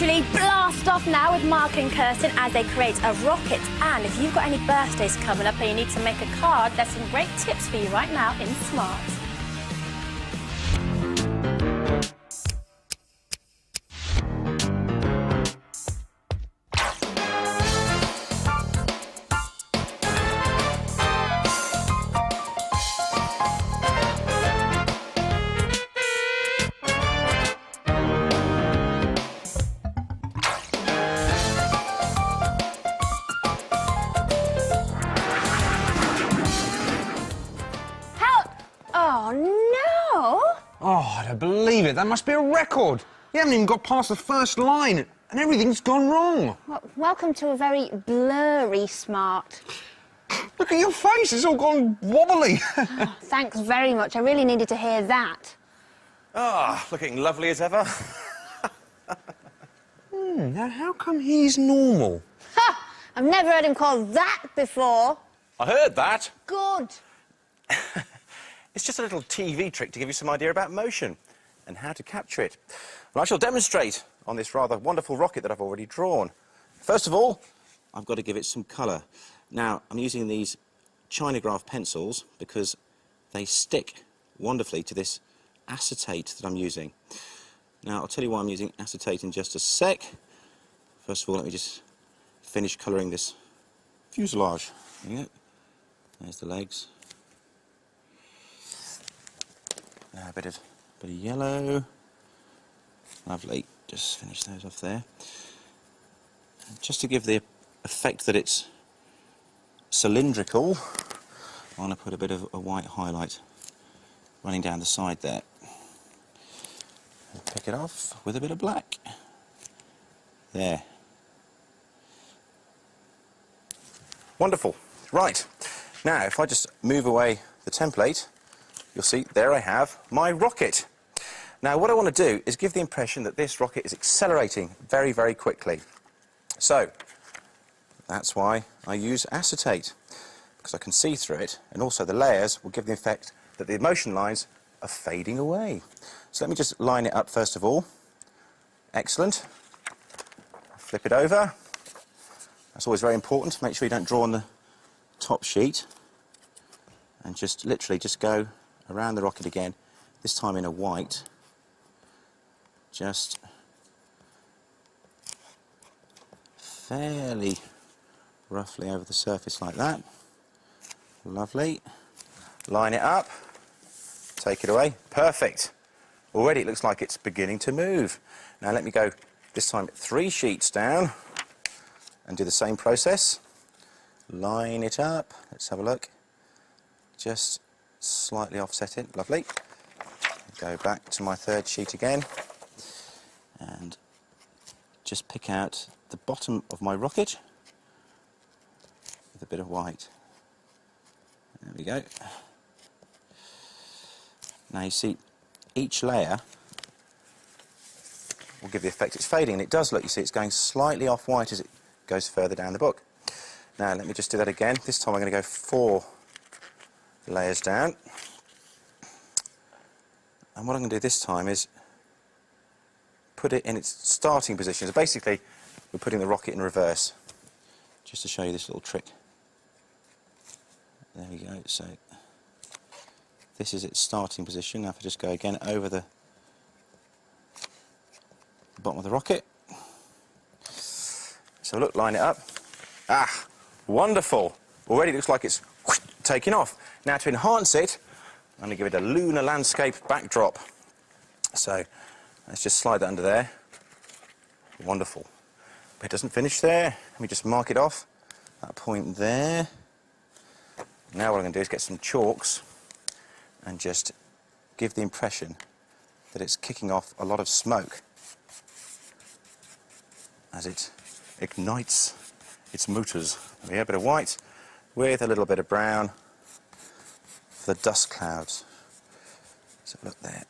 literally blast off now with Mark and Kirsten as they create a rocket. And if you've got any birthdays coming up and you need to make a card, there's some great tips for you right now in Smart. That must be a record. You haven't even got past the first line, and everything's gone wrong. Well, welcome to a very blurry Smart. Look at your face, it's all gone wobbly. Oh, thanks very much, I really needed to hear that. Ah, looking lovely as ever. Now how come he's normal? Ha! I've never heard him called that before. I heard that. Good. It's just a little TV trick to give you some idea about motion and how to capture it. And I shall demonstrate on this rather wonderful rocket that I've already drawn. First of all, I've got to give it some colour. Now, I'm using these Chinograph pencils because they stick wonderfully to this acetate that I'm using. Now, I'll tell you why I'm using acetate in just a sec. First of all, let me just finish colouring this fuselage. There you go. There's the legs. Now, a bit of yellow. Lovely. Just finish those off there. And just to give the effect that it's cylindrical, I want to put a bit of a white highlight running down the side there. And pick it off with a bit of black. There. Wonderful. Right. Now, if I just move away the template, you'll see there I have my rocket. Now, what I want to do is give the impression that this rocket is accelerating very, very quickly. So, that's why I use acetate, because I can see through it, and also the layers will give the effect that the motion lines are fading away. So let me just line it up first of all. Excellent. Flip it over. That's always very important. Make sure you don't draw on the top sheet. And just literally just go around the rocket again, this time in a white. Just fairly roughly over the surface like that. Lovely. Line it up. Take it away. Perfect. Already it looks like it's beginning to move. Now let me go this time 3 sheets down and do the same process. Line it up. Let's have a look. Just slightly offset it, lovely. Go back to my 3rd sheet again and just pick out the bottom of my rocket with a bit of white. There we go. Now you see each layer will give the effect it's fading, and it does look, you see it's going slightly off white as it goes further down the book. Now let me just do that again. This time I'm going to go 4 layers down, and what I'm going to do this time is put it in its starting position. So basically we're putting the rocket in reverse, just to show you this little trick. There we go. So this is its starting position. Now if I just go again over the bottom of the rocket, so look, line it up. Ah, wonderful. Already it looks like it's taking off. Now to enhance it, I'm going to give it a lunar landscape backdrop. So let's just slide that under there. Wonderful. But it doesn't finish there. Let me just mark it off. That point there. Now what I'm going to do is get some chalks and just give the impression that it's kicking off a lot of smoke as it ignites its motors. There we go, a bit of white with a little bit of brown for the dust clouds. So look there.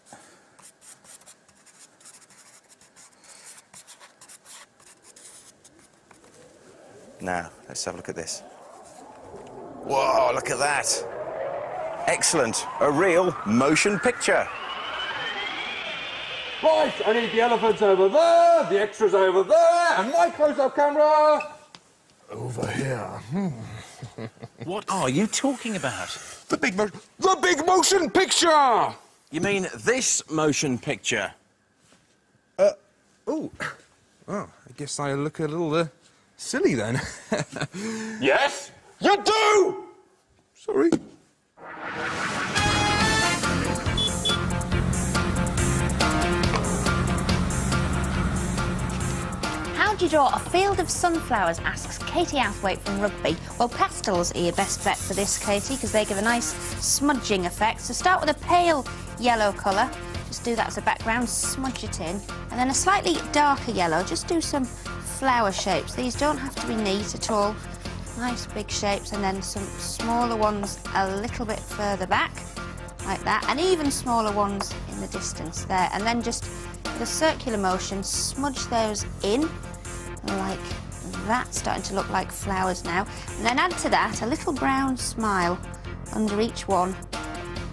Now, let's have a look at this. Whoa, look at that. Excellent, a real motion picture. Right, I need the elephants over there, the extras over there, and my close-up camera over here. What are you talking about? The big motion picture! You mean this motion picture? Oh. Well, I guess I look a little silly then. Yes, you do! Sorry. How do you draw a field of sunflowers, asks Katie Athwaite from Rugby. Well, pastels are your best bet for this, Katie, because they give a nice smudging effect. So start with a pale yellow colour. Just do that as a background, smudge it in. And then a slightly darker yellow, just do some flower shapes. These don't have to be neat at all. Nice big shapes, and then some smaller ones a little bit further back, like that, and even smaller ones in the distance there. And then just with a circular motion, smudge those in, like that, starting to look like flowers now. And then add to that a little brown smile under each one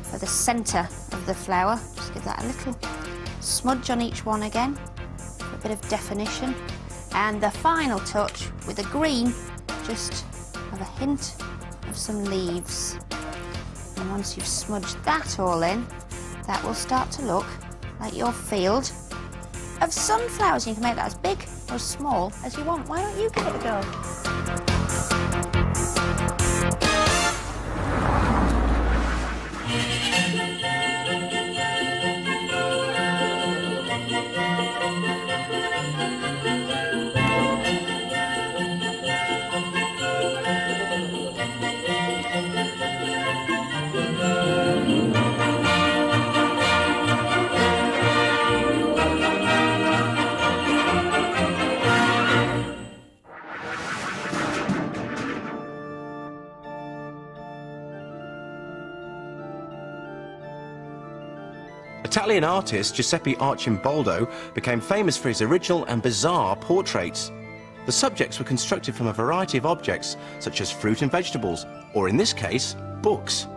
for the centre of the flower. Just give that a little smudge on each one again, for a bit of definition. And the final touch with the green, just have a hint of some leaves. And once you've smudged that all in, that will start to look like your field of sunflowers. You can make that as big or as small as you want. Why don't you give it a go? Italian artist Giuseppe Arcimboldo became famous for his original and bizarre portraits. The subjects were constructed from a variety of objects, such as fruit and vegetables, or in this case, books.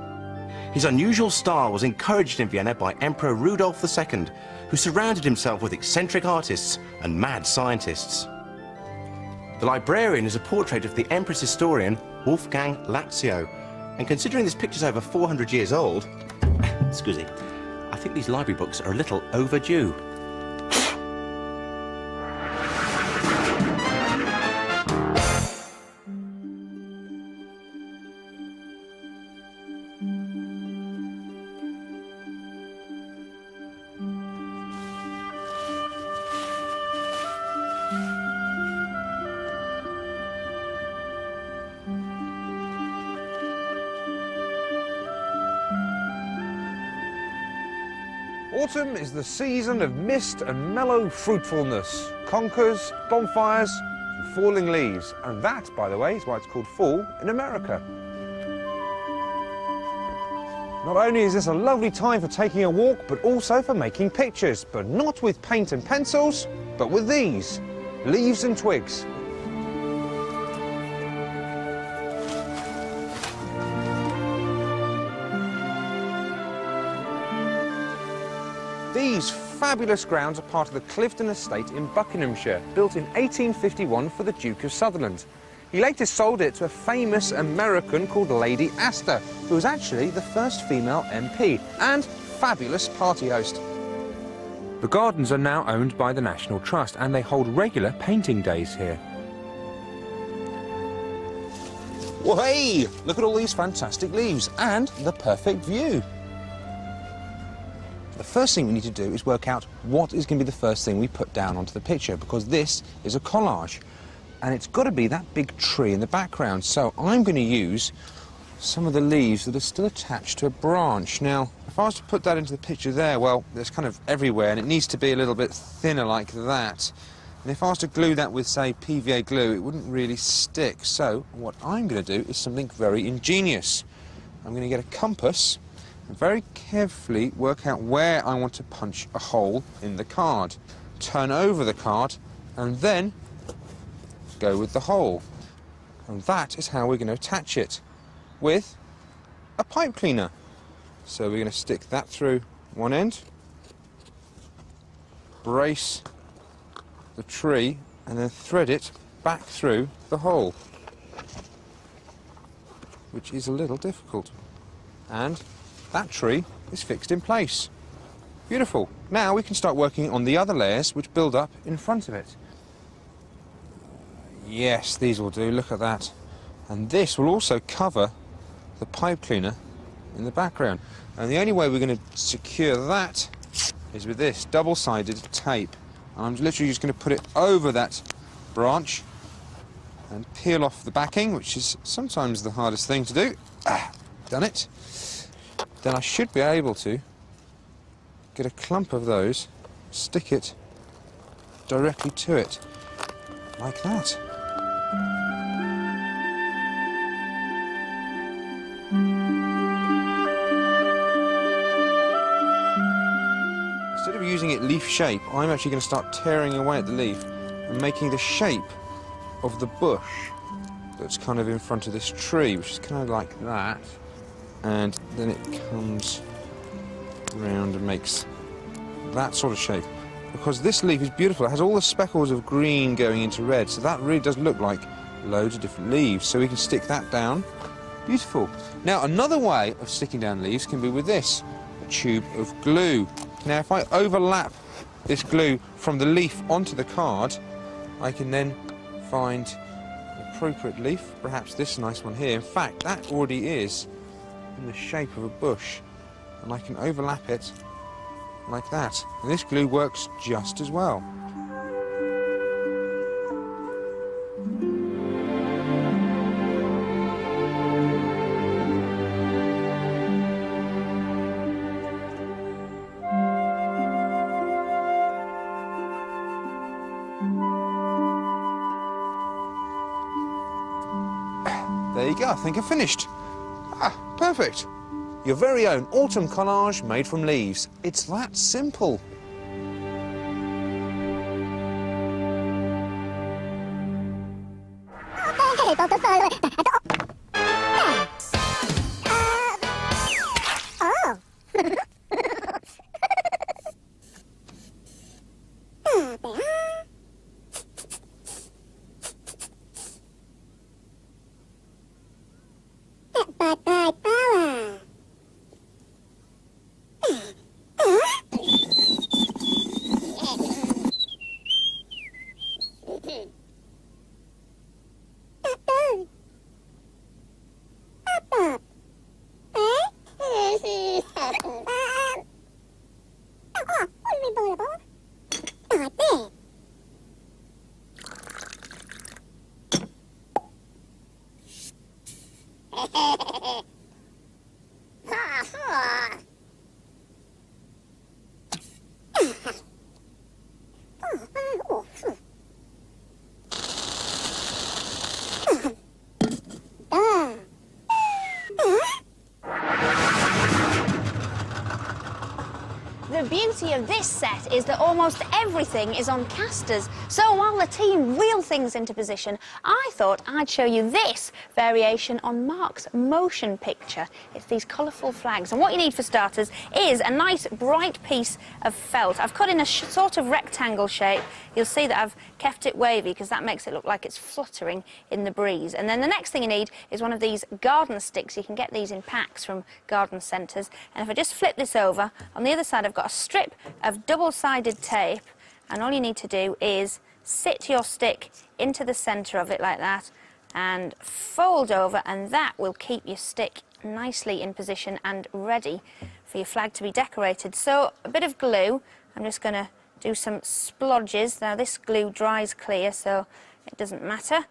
His unusual style was encouraged in Vienna by Emperor Rudolf II, who surrounded himself with eccentric artists and mad scientists. The Librarian is a portrait of the Emperor's historian Wolfgang Lazio, and considering this picture's over 400 years old, excuse me, I think these library books are a little overdue. Autumn is the season of mist and mellow fruitfulness, conkers, bonfires, and falling leaves. And that, by the way, is why it's called fall in America. Not only is this a lovely time for taking a walk, but also for making pictures. But not with paint and pencils, but with these, leaves and twigs. These fabulous grounds are part of the Cliveden Estate in Buckinghamshire, built in 1851 for the Duke of Sutherland. He later sold it to a famous American called Lady Astor, who was actually the first female MP and fabulous party host. The gardens are now owned by the National Trust, and they hold regular painting days here. Well, hey, look at all these fantastic leaves and the perfect view. The first thing we need to do is work out what is going to be the first thing we put down onto the picture, because this is a collage, and it's got to be that big tree in the background. So I'm going to use some of the leaves that are still attached to a branch. Now, if I was to put that into the picture there, well, it's kind of everywhere, and it needs to be a little bit thinner like that. And if I was to glue that with, say, PVA glue, it wouldn't really stick. So what I'm going to do is something very ingenious. I'm going to get a compass, very carefully work out where I want to punch a hole in the card, turn over the card, and then go with the hole. And that is how we're going to attach it, with a pipe cleaner. So we're going to stick that through one end, brace the tree and then thread it back through the hole, which is a little difficult. And that tree is fixed in place. Beautiful. Now we can start working on the other layers which build up in front of it. Yes, these will do. Look at that. And this will also cover the pipe cleaner in the background. And the only way we're going to secure that is with this double-sided tape. And I'm literally just going to put it over that branch and peel off the backing, which is sometimes the hardest thing to do. Ah, done it. Then I should be able to get a clump of those, stick it directly to it, like that. Instead of using it leaf shape, I'm actually going to start tearing away at the leaf and making the shape of the bush that's kind of in front of this tree, which is kind of like that, and then it comes round and makes that sort of shape. Because this leaf is beautiful, it has all the speckles of green going into red, so that really does look like loads of different leaves. So we can stick that down. Beautiful. Now another way of sticking down leaves can be with this, a tube of glue. Now if I overlap this glue from the leaf onto the card, I can then find an appropriate leaf, perhaps this nice one here. In fact, that already is in the shape of a bush, and I can overlap it like that. And this glue works just as well. There you go, I think I've finished. Ah, perfect. Your very own autumn collage made from leaves. It's that simple. The beauty of this set is that almost everything is on casters, so while the team reel things into position, I thought I'd show you this variation on Mark's motion picture. It's these colourful flags, and what you need for starters is a nice bright piece of felt. I've cut in a sort of rectangle shape. You'll see that I've kept it wavy because that makes it look like it's fluttering in the breeze. And then the next thing you need is one of these garden sticks. You can get these in packs from garden centres. And if I just flip this over, on the other side I've got a strip of double-sided tape, and all you need to do is sit your stick into the centre of it like that and fold over, and that will keep your stick nicely in position and ready for your flag to be decorated. So a bit of glue, I'm just going to do some splodges. Now this glue dries clear, so it doesn't matter.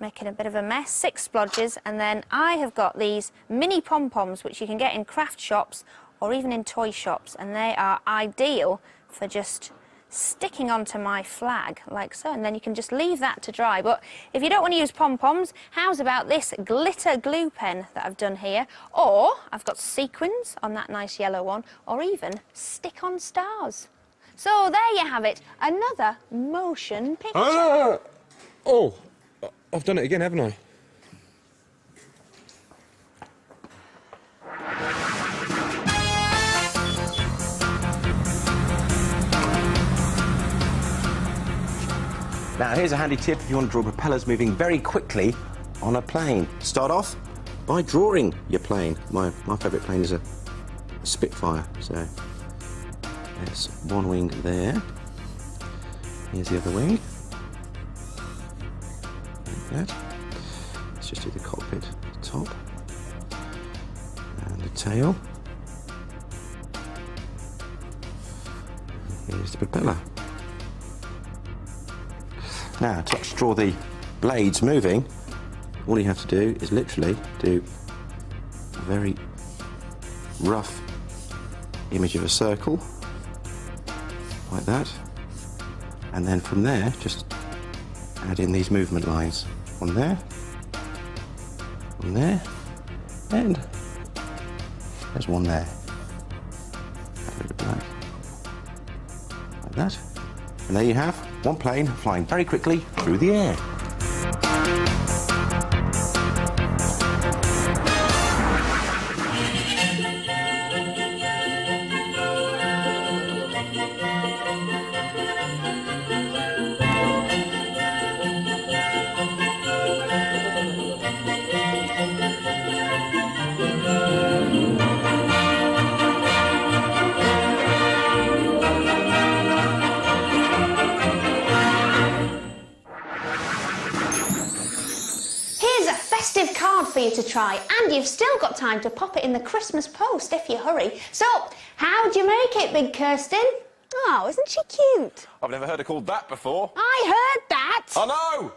Making a bit of a mess, 6 splodges, and then I have got these mini pom-poms which you can get in craft shops or even in toy shops, and they are ideal for just sticking onto my flag, like so, and then you can just leave that to dry. But if you don't want to use pom-poms, how's about this glitter glue pen that I've done here? Or I've got sequins on that nice yellow one, or even stick-on stars. So there you have it, another motion picture. Oh, I've done it again, haven't I? Now, here's a handy tip if you want to draw propellers moving very quickly on a plane. Start off by drawing your plane. My favourite plane is a Spitfire, so there's one wing there. Here's the other wing. Like that. Let's just do the cockpit top and the tail. Here's the propeller. Now, to actually draw the blades moving, all you have to do is literally do a very rough image of a circle, like that, and then from there, just add in these movement lines. One there, and there's one there. Add a bit of black. Like that. And there you have one plane flying very quickly through the air. To try, and you've still got time to pop it in the Christmas post if you hurry. So, how'd you make it, Big Kirsten? Oh, isn't she cute? I've never heard her called that before. I heard that! I know!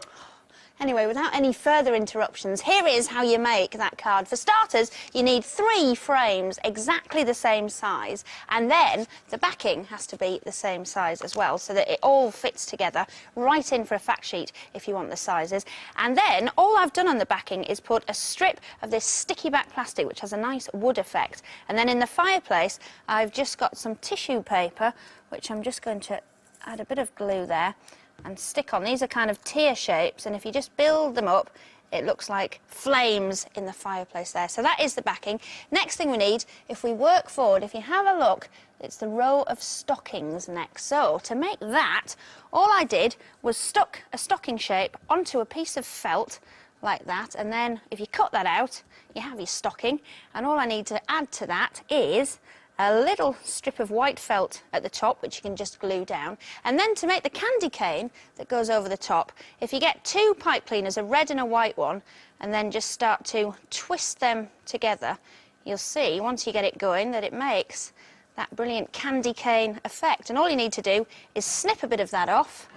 Anyway, without any further interruptions, here is how you make that card. For starters, you need 3 frames exactly the same size, and then the backing has to be the same size as well, so that it all fits together right in for a fact sheet if you want the sizes. And then all I've done on the backing is put a strip of this sticky back plastic, which has a nice wood effect. And then in the fireplace, I've just got some tissue paper, which I'm just going to add a bit of glue there and stick on. These are kind of tear shapes, and if you just build them up, it looks like flames in the fireplace there. So that is the backing. Next thing we need, if we work forward, if you have a look, it's the row of stockings next. So to make that, all I did was stuck a stocking shape onto a piece of felt like that, and then if you cut that out, you have your stocking. And all I need to add to that is a little strip of white felt at the top, which you can just glue down. And then to make the candy cane that goes over the top, if you get 2 pipe cleaners, a red and a white one, and then just start to twist them together, you'll see, once you get it going, that it makes that brilliant candy cane effect. And all you need to do is snip a bit of that off,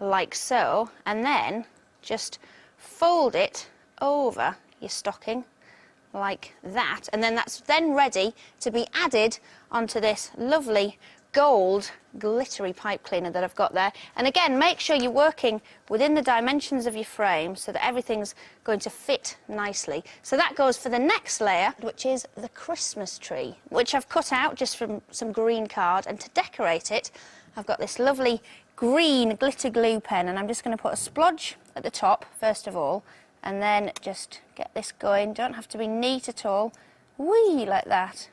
like so, and then just fold it over your stocking, like that, and then that's then ready to be added onto this lovely gold glittery pipe cleaner that I've got there. And again, make sure you're working within the dimensions of your frame so that everything's going to fit nicely. So that goes for the next layer, which is the Christmas tree, which I've cut out just from some green card. And to decorate it, I've got this lovely green glitter glue pen, and I'm just going to put a splodge at the top first of all, and then just get this going. Don't have to be neat at all. Whee, like that.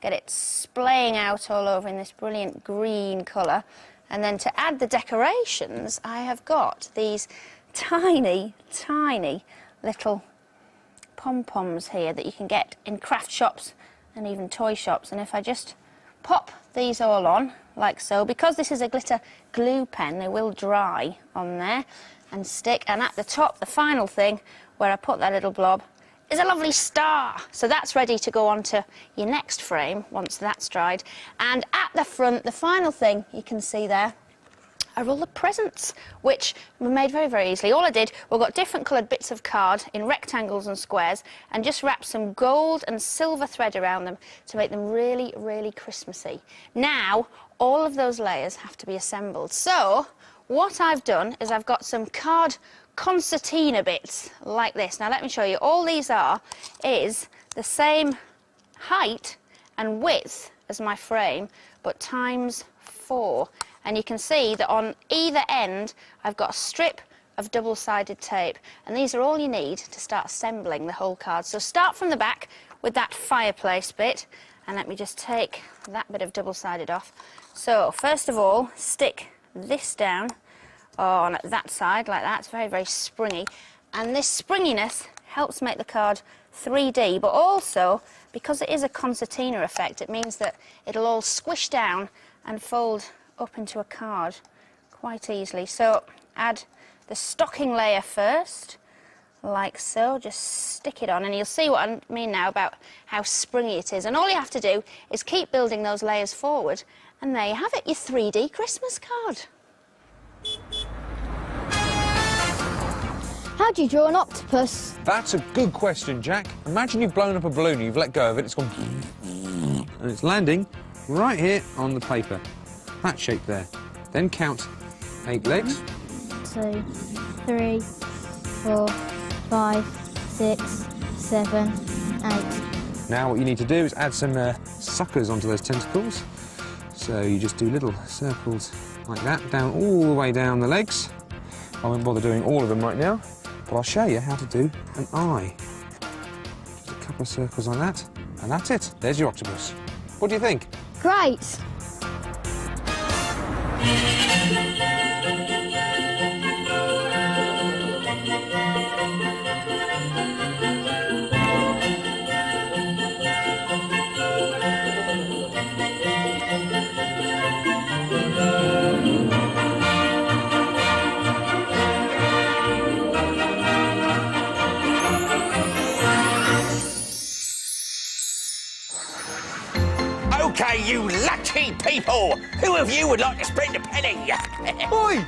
Get it splaying out all over in this brilliant green colour. And then to add the decorations, I have got these tiny, tiny little pom-poms here that you can get in craft shops and even toy shops. And if I just pop these all on, like so, because this is a glitter glue pen, they will dry on there and stick. And at the top, the final thing where I put that little blob is a lovely star. So that's ready to go on to your next frame once that's dried. And at the front, the final thing you can see there are all the presents, which were made very, very easily. All I did was got different coloured bits of card in rectangles and squares and just wrapped some gold and silver thread around them to make them really, really Christmassy. Now, all of those layers have to be assembled. So, what I've done is I've got some card concertina bits like this. Now, let me show you. All these are is the same height and width as my frame, but times 4. And you can see that on either end, I've got a strip of double-sided tape. And these are all you need to start assembling the whole card. So start from the back with that fireplace bit. And let me just take that bit of double-sided off. So, first of all, stick this down on that side, like that. It's very, very springy. And this springiness helps make the card 3D, but also, because it is a concertina effect, it means that it'll all squish down and fold up into a card quite easily. So add the stocking layer first, like so, just stick it on, and you'll see what I mean now about how springy it is. And all you have to do is keep building those layers forward, and there you have it, your 3D Christmas card. How do you draw an octopus? That's a good question, Jack. Imagine you've blown up a balloon, you've let go of it, it's gone... and it's landing right here on the paper. That shape there. Then count 8 legs. 1, 2, 3, 4, 5, 6, 7, 8. Now what you need to do is add some suckers onto those tentacles. So you just do little circles like that, down all the way down the legs. I won't bother doing all of them right now, but I'll show you how to do an eye. Just a couple of circles like that, and that's it. There's your octopus. What do you think? Great! You lucky people! Who of you would like to spend a penny? Oi!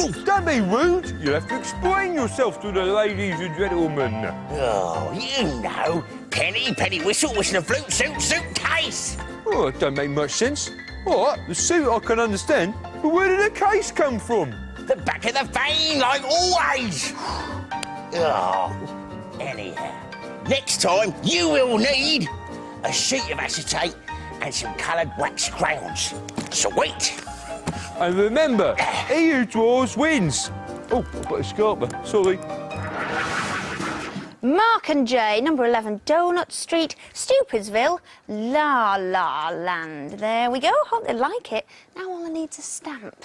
Oh, don't be rude! You'll have to explain yourself to the ladies and gentlemen. Oh, you know. Penny, penny whistle, whistle, flute, suit, suitcase! Oh, that don't make much sense. All right, the suit I can understand, but where did the case come from? The back of the vein, like always! Oh, anyhow. Next time, you will need a sheet of acetate and some coloured wax crayons. Sweet! And remember, he who draws wins. Oh, but a scarper, sorry. Mark and Jay, number 11, Donut Street, Stupidsville, La La Land. There we go, hope they like it. Now all I need is a stamp.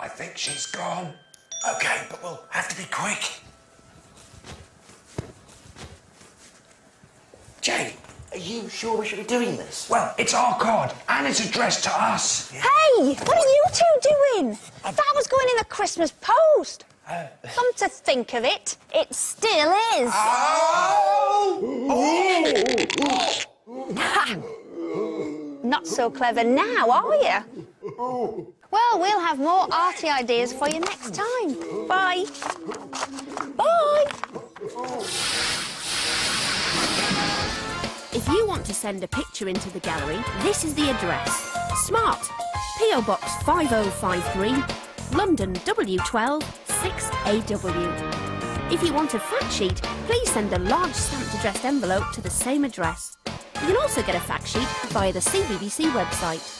I think she's gone. OK, but we'll have to be quick. Jay, are you sure we should be doing this? Well, it's our card, and it's addressed to us. Yeah. Hey, what are you two doing? That was going in the Christmas post. Come to think of it, it still is. Oh! Oh! Not so clever now, are you? Well, we'll have more arty ideas for you next time. Bye. Bye. If you want to send a picture into the gallery, this is the address. SMART, P.O. Box 5053, London W12 6AW. If you want a fact sheet, please send a large stamped addressed envelope to the same address. You can also get a fact sheet via the CBBC website.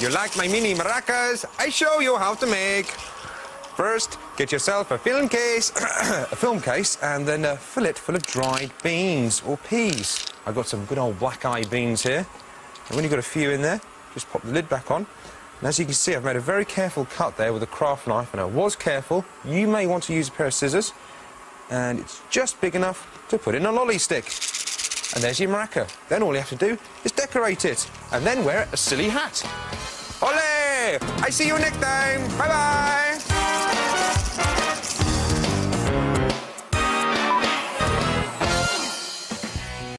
You like my mini maracas? I show you how to make. First, get yourself a film case, and then fill it full of dried beans or peas. I've got some good old black-eye beans here. And when you've got a few in there, just pop the lid back on. And as you can see, I've made a very careful cut there with a craft knife, and I was careful. You may want to use a pair of scissors, and it's just big enough to put in a lolly stick. And there's your maraca. Then all you have to do is decorate it, and then wear a silly hat. Ole! I see you next time. Bye bye.